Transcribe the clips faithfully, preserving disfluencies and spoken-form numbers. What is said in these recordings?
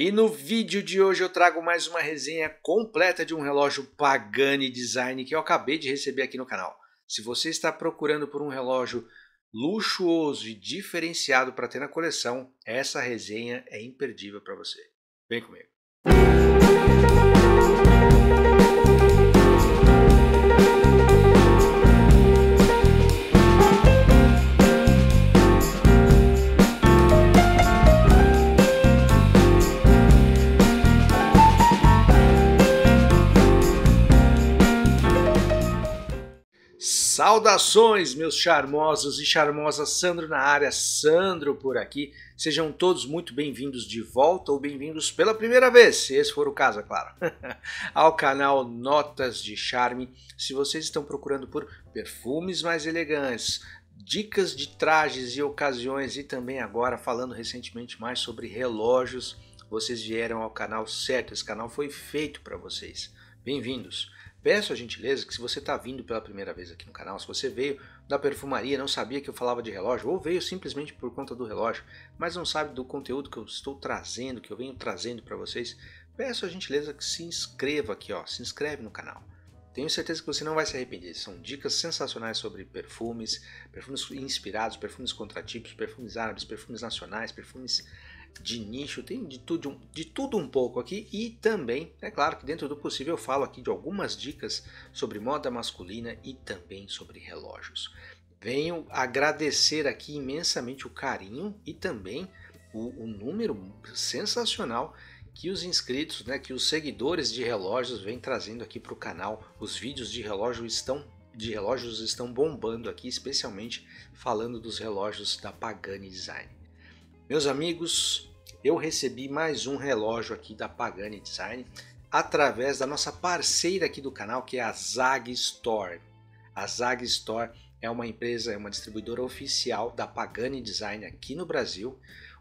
E no vídeo de hoje eu trago mais uma resenha completa de um relógio Pagani Design que eu acabei de receber aqui no canal. Se você está procurando por um relógio luxuoso e diferenciado para ter na coleção, essa resenha é imperdível para você. Vem comigo. Saudações, meus charmosos e charmosas, Sandro na área, Sandro por aqui. Sejam todos muito bem-vindos de volta ou bem-vindos pela primeira vez, se esse for o caso, é claro, ao canal Notas de Charme. Se vocês estão procurando por perfumes mais elegantes, dicas de trajes e ocasiões e também agora falando recentemente mais sobre relógios, vocês vieram ao canal certo, esse canal foi feito para vocês. Bem-vindos! Peço a gentileza que se você está vindo pela primeira vez aqui no canal, se você veio da perfumaria, não sabia que eu falava de relógio, ou veio simplesmente por conta do relógio, mas não sabe do conteúdo que eu estou trazendo, que eu venho trazendo para vocês, peço a gentileza que se inscreva aqui, ó, se inscreve no canal. Tenho certeza que você não vai se arrepender, são dicas sensacionais sobre perfumes, perfumes inspirados, perfumes contratípicos, perfumes árabes, perfumes nacionais, perfumes de nicho, tem de tudo, de tudo um pouco aqui e também, é claro que dentro do possível eu falo aqui de algumas dicas sobre moda masculina e também sobre relógios. Venho agradecer aqui imensamente o carinho e também o, o número sensacional que os inscritos, né, que os seguidores de relógios vêm trazendo aqui para o canal. Os vídeos de relógio estão de relógios estão bombando aqui, especialmente falando dos relógios da Pagani Design. Meus amigos, eu recebi mais um relógio aqui da Pagani Design através da nossa parceira aqui do canal, que é a Zag Store. A Zag Store é uma empresa, é uma distribuidora oficial da Pagani Design aqui no Brasil.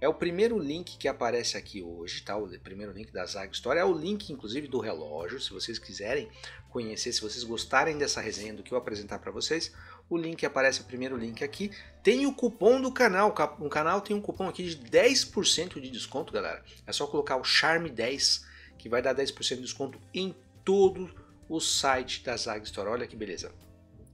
É o primeiro link que aparece aqui hoje, tá? O primeiro link da Zag Store é o link, inclusive, do relógio. Se vocês quiserem conhecer, se vocês gostarem dessa resenha do que eu apresentar para vocês, o link aparece, o primeiro link aqui. Tem o cupom do canal, o canal tem um cupom aqui de dez por cento de desconto, galera. É só colocar o Charme dez, que vai dar dez por cento de desconto em todo o site da Zag Store. Olha que beleza.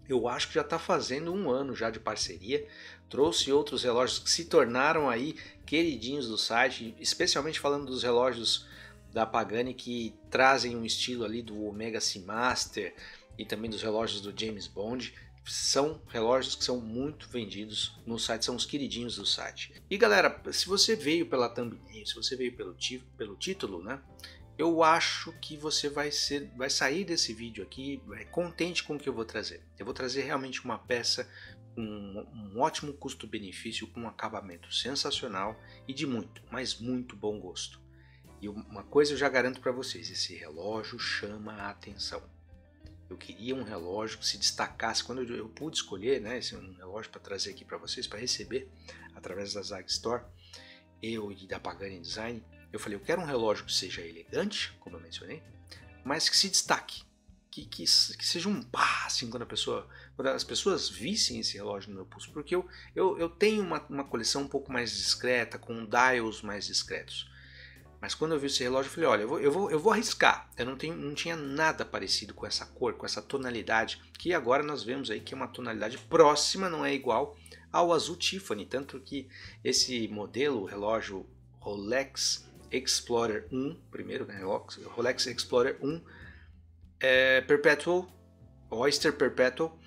Eu acho que já está fazendo um ano já de parceria, trouxe outros relógios que se tornaram aí queridinhos do site, especialmente falando dos relógios da Pagani que trazem um estilo ali do Omega Seamaster e também dos relógios do James Bond. São relógios que são muito vendidos no site, são os queridinhos do site. E galera, se você veio pela thumbnail, se você veio pelo, pelo título, né? Eu acho que você vai, ser, vai sair desse vídeo aqui contente com o que eu vou trazer. Eu vou trazer realmente uma peça com um, um ótimo custo-benefício, com um acabamento sensacional e de muito, mas muito bom gosto. E uma coisa eu já garanto para vocês, esse relógio chama a atenção. Eu queria um relógio que se destacasse, quando eu, eu pude escolher, né, esse um relógio para trazer aqui para vocês, para receber através da Zag Store, eu e da Pagani Design. Eu falei, eu quero um relógio que seja elegante, como eu mencionei, mas que se destaque, que, que, que seja um pá, assim, quando, a pessoa, quando as pessoas vissem esse relógio no meu pulso, porque eu, eu, eu tenho uma, uma coleção um pouco mais discreta, com dials mais discretos, mas quando eu vi esse relógio, eu falei, olha, eu vou, eu vou, eu vou arriscar, eu não, tenho, não tinha nada parecido com essa cor, com essa tonalidade, que agora nós vemos aí que é uma tonalidade próxima, não é igual ao azul Tiffany, tanto que esse modelo, o relógio Rolex Explorer um, primeiro, né, Rolex Explorer um, é, Perpetual, Oyster Perpetual,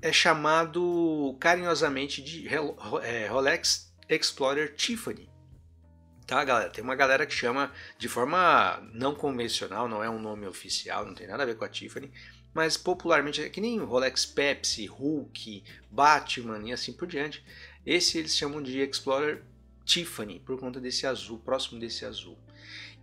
é chamado carinhosamente de Rolex Explorer Tiffany, tá galera? Tem uma galera que chama de forma não convencional, não é um nome oficial, não tem nada a ver com a Tiffany, mas popularmente é que nem Rolex Pepsi, Hulk, Batman e assim por diante, esse eles chamam de Explorer Tiffany, por conta desse azul, próximo desse azul.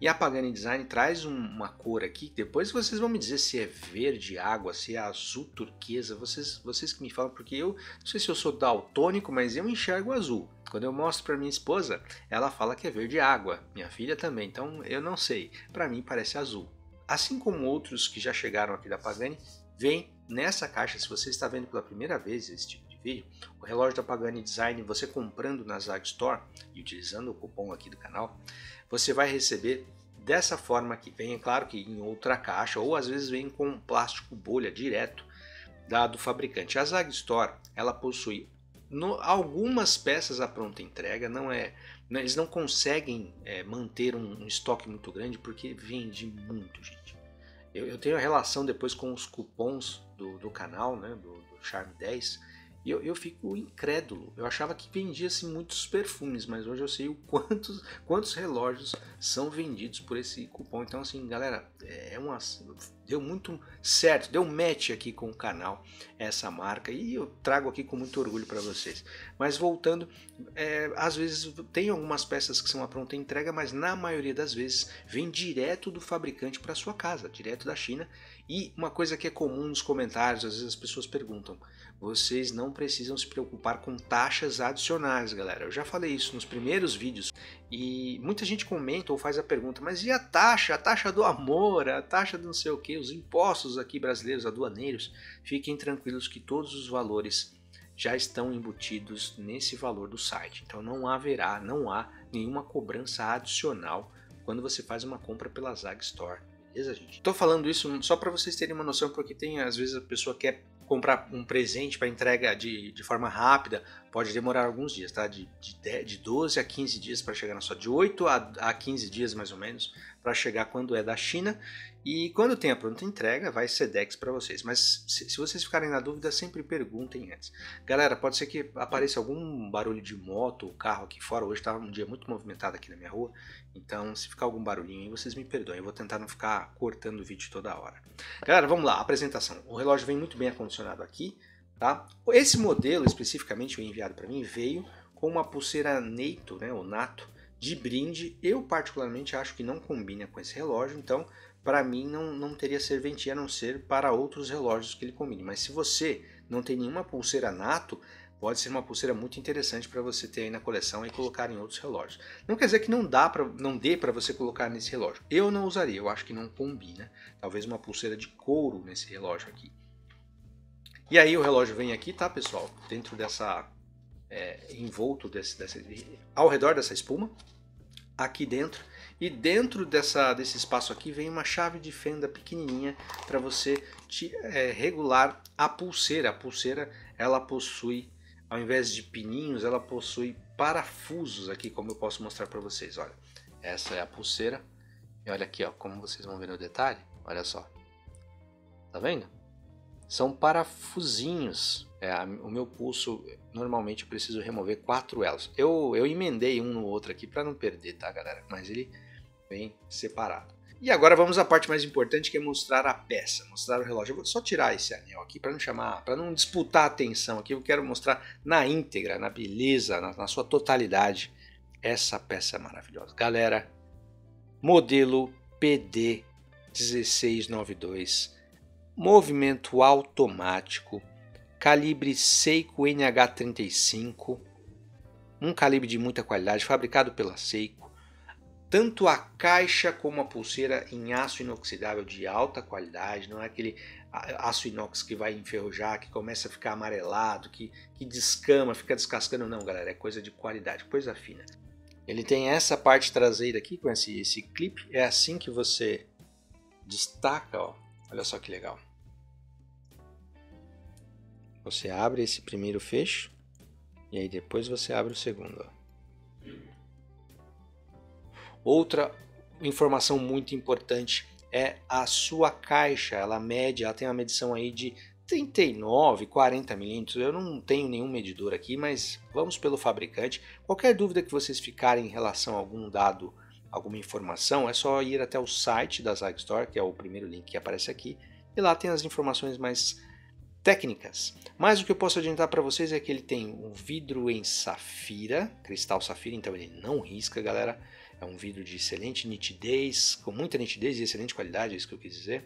E a Pagani Design traz um, uma cor aqui, que depois vocês vão me dizer se é verde água, se é azul turquesa, vocês, vocês que me falam, porque eu não sei se eu sou daltônico, mas eu enxergo azul. Quando eu mostro para minha esposa, ela fala que é verde água, minha filha também, então eu não sei, para mim parece azul. Assim como outros que já chegaram aqui da Pagani, vem nessa caixa, se você está vendo pela primeira vez esse tipo de vídeo, o relógio da Pagani Design, você comprando na Zag Store e utilizando o cupom aqui do canal, você vai receber dessa forma que vem, é claro que em outra caixa, ou às vezes vem com um plástico bolha direto da, do fabricante. A Zag Store, ela possui no, algumas peças à pronta entrega, não é... Eles não conseguem é, manter um, um estoque muito grande porque vende muito, gente. Eu, eu tenho a relação depois com os cupons do, do canal, né, do, do Charme dez, e eu, eu fico incrédulo. Eu achava que vendia assim, muitos perfumes, mas hoje eu sei o quantos, quantos relógios são vendidos por esse cupom. Então assim, galera, é uma, deu muito certo, deu match aqui com o canal essa marca, e eu trago aqui com muito orgulho para vocês. Mas voltando, é, às vezes tem algumas peças que são a pronta entrega, mas na maioria das vezes vem direto do fabricante para sua casa, direto da China. E uma coisa que é comum nos comentários, às vezes as pessoas perguntam, vocês não precisam se preocupar com taxas adicionais, galera. Eu já falei isso nos primeiros vídeos e muita gente comenta ou faz a pergunta, mas e a taxa? A taxa do amor, a taxa do não sei o que, os impostos aqui brasileiros, aduaneiros? Fiquem tranquilos que todos os valores já estão embutidos nesse valor do site. Então não haverá, não há nenhuma cobrança adicional quando você faz uma compra pela Zag Store. Beleza, gente? Tô falando isso só para vocês terem uma noção, porque tem às vezes a pessoa quer comprar um presente para entrega de, de forma rápida, pode demorar alguns dias, tá? De, de, de doze a quinze dias para chegar na sua, de oito a quinze dias mais ou menos, para chegar quando é da China. E quando tem a pronta entrega, vai Sedex para vocês. Mas se, se vocês ficarem na dúvida, sempre perguntem antes. Galera, pode ser que apareça algum barulho de moto ou carro aqui fora. Hoje estava um dia muito movimentado aqui na minha rua, então se ficar algum barulhinho aí, vocês me perdoem. Eu vou tentar não ficar cortando o vídeo toda hora. Galera, vamos lá, apresentação. O relógio vem muito bem acondicionado aqui, tá? Esse modelo especificamente, o enviado para mim, veio com uma pulseira Neito, né, ou Nato, de brinde. Eu particularmente acho que não combina com esse relógio, então para mim não, não teria serventia, a não ser para outros relógios que ele combine. Mas se você não tem nenhuma pulseira Nato, pode ser uma pulseira muito interessante para você ter aí na coleção e colocar em outros relógios. Não quer dizer que não, dá pra, não dê para você colocar nesse relógio. Eu não usaria, eu acho que não combina. Talvez uma pulseira de couro nesse relógio aqui. E aí o relógio vem aqui, tá, pessoal? Dentro dessa... É, envolto desse, desse... ao redor dessa espuma. Aqui dentro. E dentro dessa, desse espaço aqui vem uma chave de fenda pequenininha para você te, é, regular a pulseira. A pulseira, ela possui, ao invés de pininhos, ela possui parafusos aqui, como eu posso mostrar para vocês. Olha, essa é a pulseira. E olha aqui, ó, como vocês vão ver no detalhe. Olha só. Tá vendo? São parafusinhos. É, o meu pulso, normalmente eu preciso remover quatro elos. Eu, eu emendei um no outro aqui para não perder, tá, galera? Mas ele vem separado. E agora vamos à parte mais importante, que é mostrar a peça, mostrar o relógio. Eu vou só tirar esse anel aqui para não chamar, para não disputar a atenção aqui. Eu quero mostrar na íntegra, na beleza, na, na sua totalidade, essa peça maravilhosa. Galera, modelo P D um seis nove dois. Movimento automático, calibre Seiko N H trinta e cinco, um calibre de muita qualidade, fabricado pela Seiko. Tanto a caixa como a pulseira em aço inoxidável de alta qualidade, não é aquele aço inox que vai enferrujar, que começa a ficar amarelado, que, que descama, fica descascando. Não, galera, é coisa de qualidade, coisa fina. Ele tem essa parte traseira aqui com esse, esse clipe, é assim que você destaca, ó. Olha só que legal. Você abre esse primeiro fecho e aí depois você abre o segundo. Ó. Outra informação muito importante é a sua caixa. Ela mede, ela tem uma medição aí de trinta e nove, quarenta milímetros. Eu não tenho nenhum medidor aqui, mas vamos pelo fabricante. Qualquer dúvida que vocês ficarem em relação a algum dado, alguma informação, é só ir até o site da Zag Store, que é o primeiro link que aparece aqui, e lá tem as informações mais técnicas. Mas o que eu posso adiantar para vocês é que ele tem um vidro em safira, cristal safira, então ele não risca, galera. É um vidro de excelente nitidez, com muita nitidez e excelente qualidade, é isso que eu quis dizer.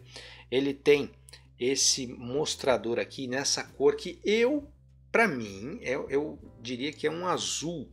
Ele tem esse mostrador aqui nessa cor que eu, para mim, eu, eu diria que é um azul.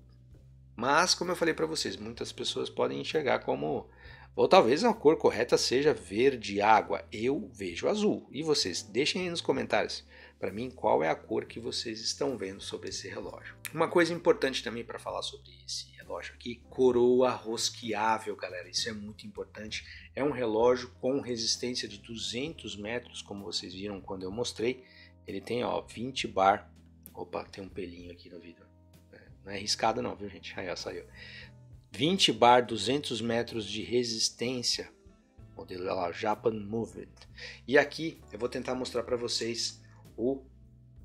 Mas, como eu falei para vocês, muitas pessoas podem enxergar como... Ou talvez a cor correta seja verde água. Eu vejo azul. E vocês? Deixem aí nos comentários para mim qual é a cor que vocês estão vendo sobre esse relógio. Uma coisa importante também para falar sobre esse relógio aqui, coroa rosqueável, galera, isso é muito importante. É um relógio com resistência de duzentos metros, como vocês viram quando eu mostrei. Ele tem, ó, vinte bar. Opa, tem um pelinho aqui no vidro. Não é riscado não, viu, gente? Aí, ó, saiu. vinte bar, duzentos metros de resistência. Modelo, olha lá, Japan Moved. E aqui eu vou tentar mostrar para vocês o,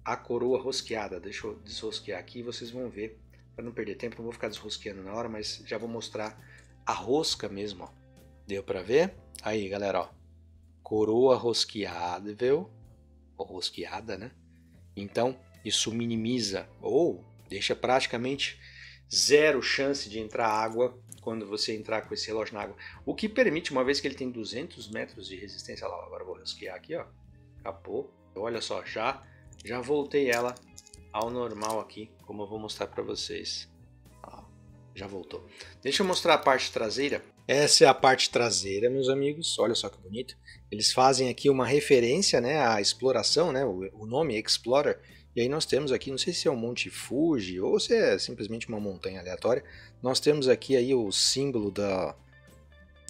a coroa rosqueada. Deixa eu desrosquear aqui e vocês vão ver. Para não perder tempo, não vou ficar desrosqueando na hora, mas já vou mostrar a rosca mesmo. Ó. Deu para ver? Aí, galera, ó. Coroa rosqueável. Ou rosqueada, né? Então, isso minimiza ou deixa praticamente zero chance de entrar água quando você entrar com esse relógio na água. O que permite, uma vez que ele tem duzentos metros de resistência. Olha lá, agora eu vou rosquear aqui, ó. Acabou. Olha só, já, já voltei ela ao normal aqui, como eu vou mostrar para vocês. Ó, já voltou. Deixa eu mostrar a parte traseira. Essa é a parte traseira, meus amigos. Olha só que bonito. Eles fazem aqui uma referência, né, à exploração, né? O nome é Explorer. E aí nós temos aqui, não sei se é um Monte Fuji ou se é simplesmente uma montanha aleatória. Nós temos aqui aí o símbolo da,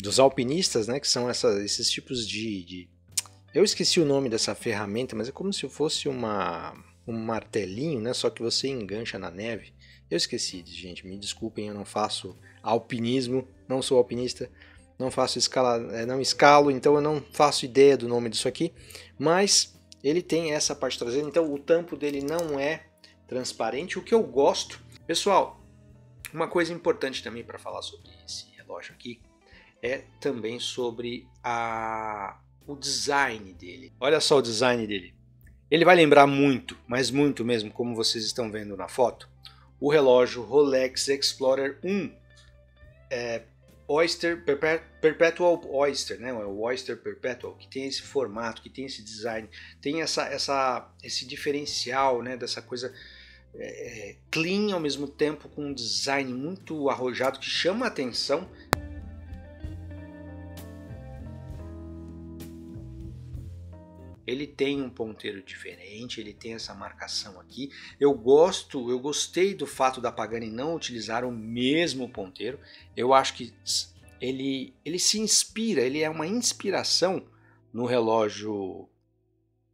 dos alpinistas, né? Que são essa, esses tipos de, de... Eu esqueci o nome dessa ferramenta, mas é como se fosse uma, um martelinho, né? Só que você engancha na neve. Eu esqueci, gente. Me desculpem, eu não faço alpinismo, não sou alpinista. Não faço escala, não escalo, então eu não faço ideia do nome disso aqui. Mas... ele tem essa parte traseira, então o tampo dele não é transparente, o que eu gosto. Pessoal, uma coisa importante também para falar sobre esse relógio aqui é também sobre a... o design dele. Olha só o design dele. Ele vai lembrar muito, mas muito mesmo, como vocês estão vendo na foto, o relógio Rolex Explorer um é, Oyster Perpetual Oyster, né? O Oyster Perpetual, que tem esse formato, que tem esse design, tem essa, essa, esse diferencial, né? Dessa coisa é, clean ao mesmo tempo com um design muito arrojado que chama a atenção. Ele tem um ponteiro diferente, ele tem essa marcação aqui. Eu gosto, eu gostei do fato da Pagani não utilizar o mesmo ponteiro. Eu acho que ele, ele se inspira, ele é uma inspiração no relógio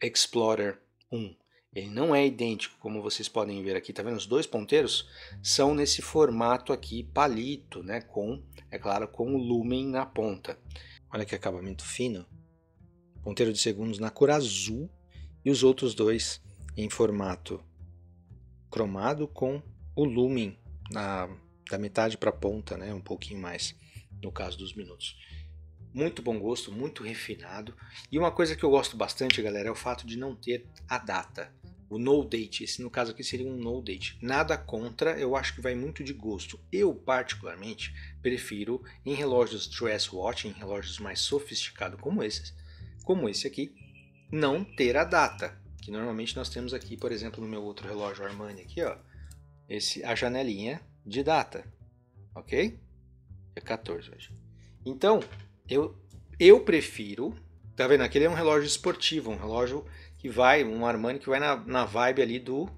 Explorer um. Ele não é idêntico, como vocês podem ver aqui, tá vendo? Os dois ponteiros são nesse formato aqui, palito, né? Com, é claro, com o lumen na ponta. Olha que acabamento fino. Ponteiro de segundos na cor azul e os outros dois em formato cromado com o lumen na, da metade para a ponta, né? Um pouquinho mais no caso dos minutos. Muito bom gosto, muito refinado. E uma coisa que eu gosto bastante, galera, é o fato de não ter a data. O no date, esse no caso aqui seria um no date. Nada contra, eu acho que vai muito de gosto. Eu particularmente prefiro em relógios dress watch, em relógios mais sofisticados como esses, como esse aqui, não ter a data, que normalmente nós temos aqui, por exemplo, no meu outro relógio Armani aqui, ó, esse, a janelinha de data, ok? É quatorze hoje. Então, eu, eu prefiro, tá vendo? Aquele é um relógio esportivo, um relógio que vai, um Armani que vai na, na vibe ali do,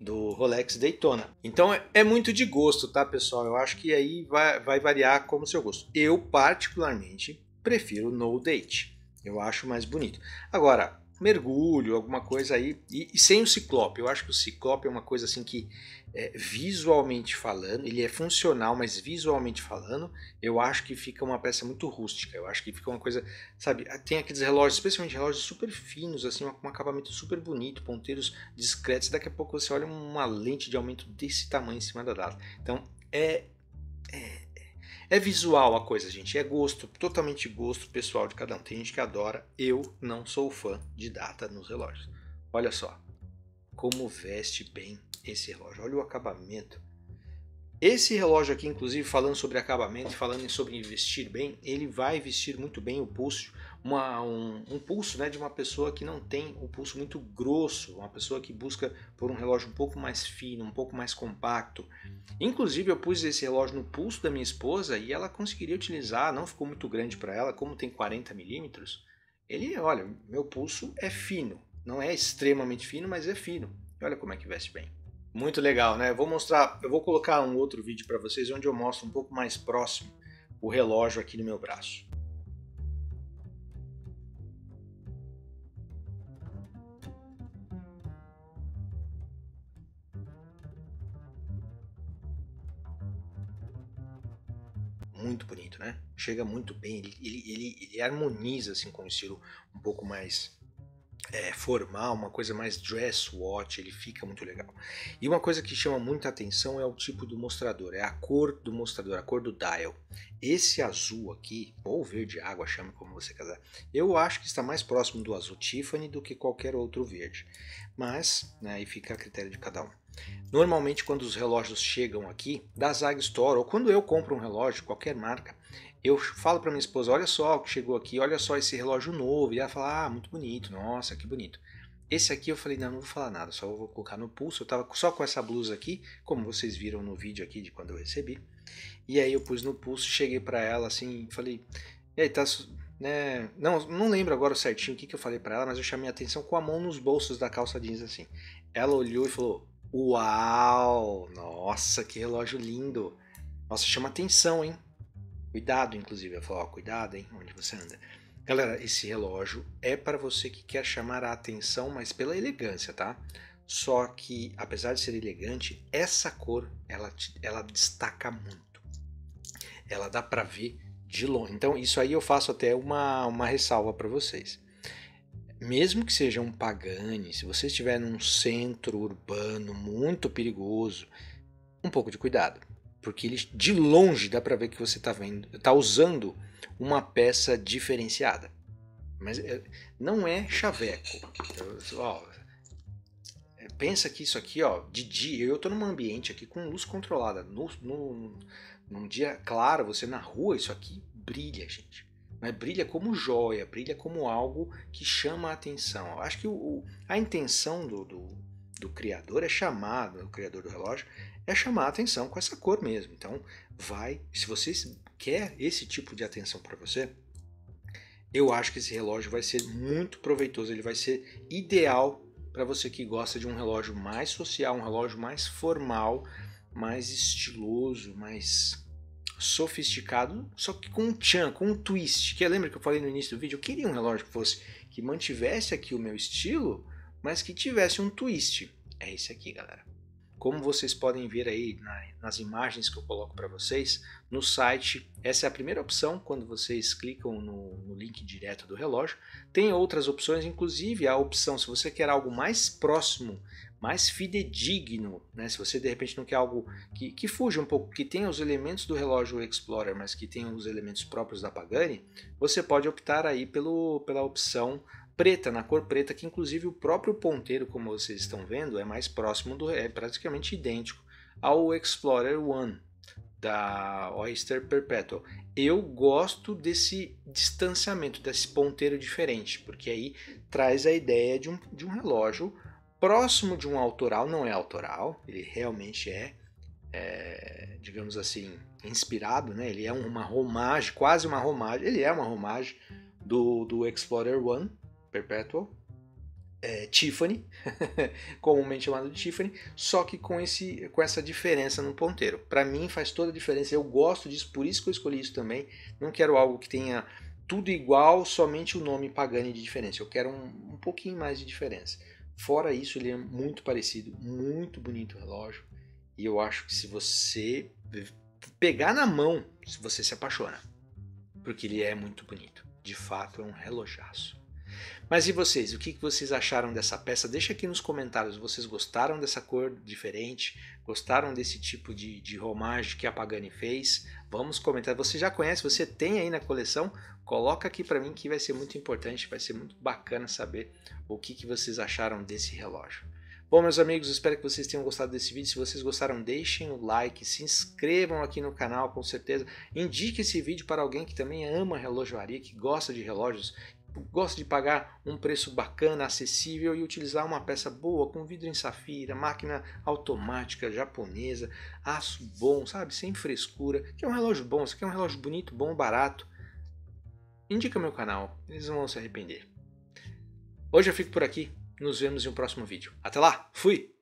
do Rolex Daytona. Então, é, é muito de gosto, tá, pessoal? Eu acho que aí vai, vai variar como seu gosto. Eu, particularmente, prefiro no date. Eu acho mais bonito. Agora, mergulho, alguma coisa aí, e, e sem o ciclope. Eu acho que o ciclope é uma coisa assim que, é, visualmente falando, ele é funcional, mas visualmente falando, eu acho que fica uma peça muito rústica. Eu acho que fica uma coisa, sabe, tem aqueles relógios, especialmente relógios super finos, assim, com um acabamento super bonito, ponteiros discretos. Daqui a pouco você olha uma lente de aumento desse tamanho em cima da data. Então, é... é É visual a coisa, gente, é gosto, totalmente gosto pessoal de cada um. Tem gente que adora, eu não sou fã de data nos relógios. Olha só, como veste bem esse relógio, olha o acabamento. Esse relógio aqui, inclusive, falando sobre acabamento, falando sobre vestir bem, ele vai vestir muito bem o pulso, uma, um, um pulso, né, de uma pessoa que não tem um pulso muito grosso, uma pessoa que busca por um relógio um pouco mais fino, um pouco mais compacto. Inclusive, eu pus esse relógio no pulso da minha esposa e ela conseguiria utilizar, não ficou muito grande para ela, como tem quarenta milímetros, ele, olha, meu pulso é fino. Não é extremamente fino, mas é fino. E olha como é que veste bem. Muito legal, né? Eu vou mostrar, eu vou colocar um outro vídeo para vocês onde eu mostro um pouco mais próximo o relógio aqui no meu braço. Muito bonito, né? Chega muito bem, ele, ele, ele, ele harmoniza assim com o estilo um pouco mais é, formal, uma coisa mais dress watch, ele fica muito legal. E uma coisa que chama muita atenção é o tipo do mostrador, é a cor do mostrador, a cor do dial. Esse azul aqui, ou verde água, chame como você quiser, eu acho que está mais próximo do azul Tiffany do que qualquer outro verde, mas né, aí fica a critério de cada um. Normalmente quando os relógios chegam aqui da Zag Store, ou quando eu compro um relógio, qualquer marca, eu falo para minha esposa, olha só o que chegou aqui, olha só esse relógio novo, e ela fala, ah, muito bonito, nossa, que bonito. Esse aqui eu falei, não, não vou falar nada, só vou colocar no pulso, eu tava só com essa blusa aqui, como vocês viram no vídeo aqui de quando eu recebi, e aí eu pus no pulso, cheguei para ela assim, falei, e aí tá... É, não, não lembro agora certinho o que, que eu falei para ela, mas eu chamei a atenção com a mão nos bolsos da calça jeans assim. Ela olhou e falou, uau, nossa, que relógio lindo. Nossa, chama atenção, hein? Cuidado, inclusive, eu falo, ó, cuidado, hein, onde você anda. Galera, esse relógio é para você que quer chamar a atenção, mas pela elegância, tá? Só que, apesar de ser elegante, essa cor, ela, ela destaca muito. Ela dá para ver de longe. Então, isso aí eu faço até uma, uma ressalva para vocês. Mesmo que seja um Pagani, se você estiver num centro urbano muito perigoso, um pouco de cuidado, porque ele, de longe dá para ver que você está vendo, tá usando uma peça diferenciada. Mas não é chaveco. Ó, pensa que isso aqui, ó, de dia, eu estou num ambiente aqui com luz controlada. No, no, num dia claro, você na rua, isso aqui brilha, gente. Mas brilha como joia, brilha como algo que chama a atenção. Eu acho que o, o, a intenção do, do, do criador é chamar, do criador do relógio, é chamar a atenção com essa cor mesmo. Então, vai, se você quer esse tipo de atenção para você, eu acho que esse relógio vai ser muito proveitoso, ele vai ser ideal para você que gosta de um relógio mais social, um relógio mais formal, mais estiloso, mais... sofisticado, só que com um tchan, com um twist, que lembra que eu falei no início do vídeo, eu queria um relógio que fosse, que mantivesse aqui o meu estilo, mas que tivesse um twist. É esse aqui, galera. Como vocês podem ver aí na, nas imagens que eu coloco para vocês, no site, essa é a primeira opção, quando vocês clicam no, no link direto do relógio, tem outras opções, inclusive a opção, se você quer algo mais próximo, mais fidedigno, né? Se você de repente não quer algo que, que fuja um pouco, que tenha os elementos do relógio Explorer, mas que tenha os elementos próprios da Pagani, você pode optar aí pelo, pela opção preta, na cor preta, que inclusive o próprio ponteiro, como vocês estão vendo, é mais próximo, do, é praticamente idêntico ao Explorer One da Oyster Perpetual. Eu gosto desse distanciamento, desse ponteiro diferente, porque aí traz a ideia de um, de um relógio próximo de um autoral, não é autoral, ele realmente é, é digamos assim, inspirado, né? Ele é uma homagem, quase uma homagem, ele é uma homagem do, do Explorer One Perpetual, é, Tiffany, comumente chamado de Tiffany, só que com, esse, com essa diferença no ponteiro. Para mim faz toda a diferença, eu gosto disso, por isso que eu escolhi isso também, não quero algo que tenha tudo igual, somente o nome Pagani de diferença, eu quero um, um pouquinho mais de diferença. Fora isso, ele é muito parecido, muito bonito o relógio. E eu acho que se você pegar na mão, você se apaixona. Porque ele é muito bonito. De fato, é um relojaço. Mas e vocês? O que vocês acharam dessa peça? Deixa aqui nos comentários. Vocês gostaram dessa cor diferente? Gostaram desse tipo de, de homagem que a Pagani fez? Vamos comentar. Você já conhece? Você tem aí na coleção? Coloca aqui para mim que vai ser muito importante, vai ser muito bacana saber o que, que vocês acharam desse relógio. Bom, meus amigos, espero que vocês tenham gostado desse vídeo. Se vocês gostaram, deixem o like, se inscrevam aqui no canal, com certeza. Indique esse vídeo para alguém que também ama relojoaria, que gosta de relógios, gosta de pagar um preço bacana, acessível e utilizar uma peça boa, com vidro em safira, máquina automática, japonesa, aço bom, sabe, sem frescura, que é um relógio bom, isso aqui é um relógio bonito, bom, barato. Indica meu canal, eles não vão se arrepender. Hoje eu fico por aqui. Nos vemos em um próximo vídeo. Até lá, fui!